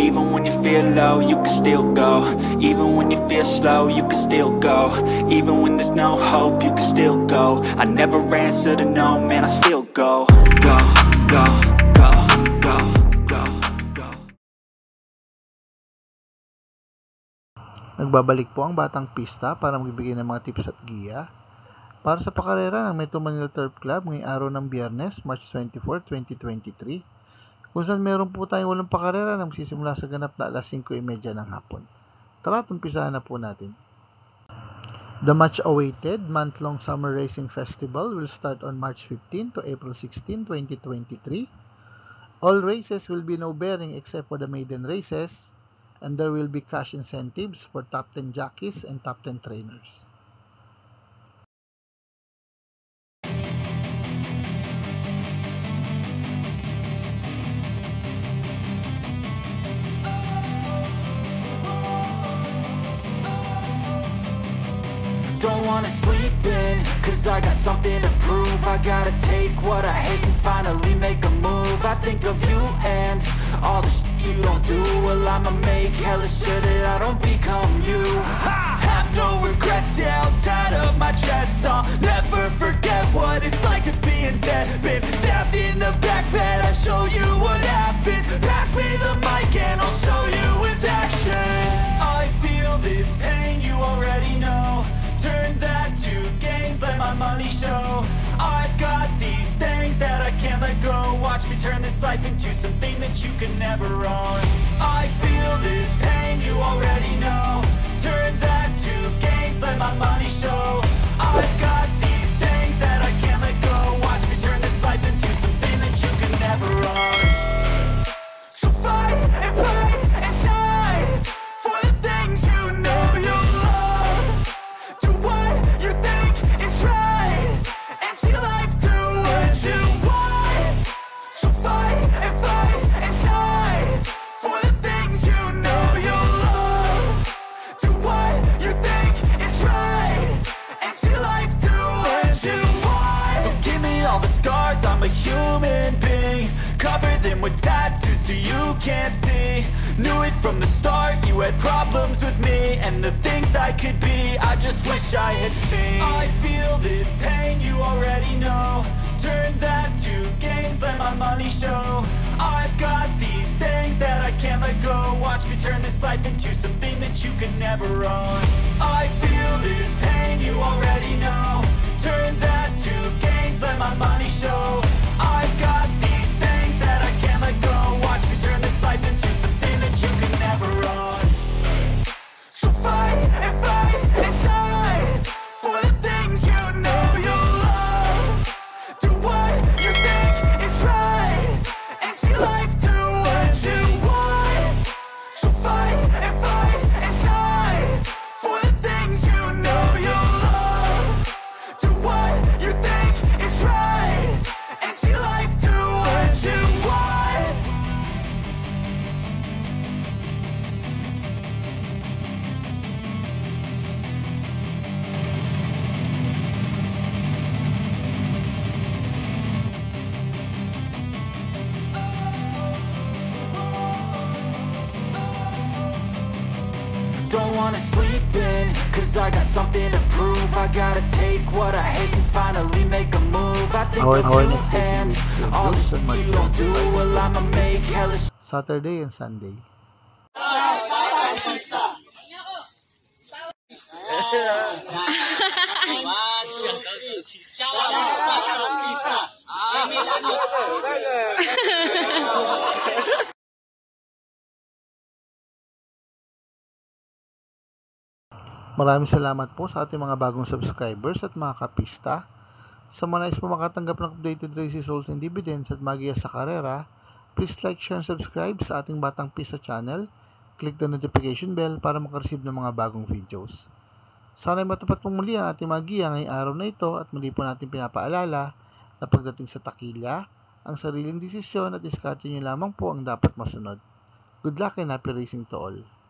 Even when you feel low, you can still go. Even when you feel slow, you can still go. Even when there's no hope, you can still go. I never answer to no, man, I still go. Go, go, go, go, go, go. Nagbabalik po ang Batang Pista para magbigay ng mga tips at giya para sa pakarera ng Metro Manila Turf Club ngayong araw ng Biyernes, March 24, 2023. Kung saan meron po tayong walang pakarera na magsisimula sa ganap na alas 5:30 ng hapon. Tara, tumpisahan na po natin. The much-awaited month-long summer racing festival will start on March 15 to April 16, 2023. All races will be no bearing except for the maiden races, and there will be cash incentives for top 10 jockeys and top 10 trainers. Don't wanna sleep in, cause I got something to prove. I gotta take what I hate and finally make a move. I think of you and all the shit you don't do. Well, I'ma make hella sure that I don't become you. I have no regrets, yeah, I'll tie up my chest. I'll never forget what it's like to be in debt. Been stabbed in the back bed, I'll show you what happens. Pass me the mic and I'll show you with action. I feel this pain, you already know. Turn that to gains, let my money show. I've got these things that I can't let go. Watch me turn this life into something that you can never own. I feel this pain, you already know. Turn that to gains, let my money show. I've got these things that I can't let go. Watch me turn this life into something that you can never own. So fight and fight. I'm a human being, cover them with tattoos so you can't see. Knew it from the start, you had problems with me and the things I could be, I just wish I had seen. I feel this pain, you already know. Turn that to gains, let my money show. I've got these things that I can't let go. Watch me turn this life into something that you can never own. I feel this pain, you already know. Turn that to gains, let my money show. I've got these things that I can't let go. Watch me turn this life into something that you can never own. So fight and fight and die for the things you know you'll love. Do what you think is right and see life do what you want. So fight and die for the things you know you'll love. Do what you think is right and see life do what you want. Don't wanna sleep in, cause I got something to prove. I gotta take what I hate and finally make a move. I think our next session is all this you don't do. Well, I'ma make hella Saturday and Sunday. Maraming salamat po sa ating mga bagong subscribers at mga kapista. Sa mga nais po makatanggap ng updated race results and dividends at magiya sa karera, please like, share, and subscribe sa ating Batang Pista channel. Click the notification bell para makareceive ng mga bagong videos. Sana'y matapat pong muli ang ating magiya ngayong araw na ito at muli po natin pinapaalala na pagdating sa takilya, ang sariling desisyon at diskarte nyo lamang po ang dapat masunod. Good luck and happy racing to all!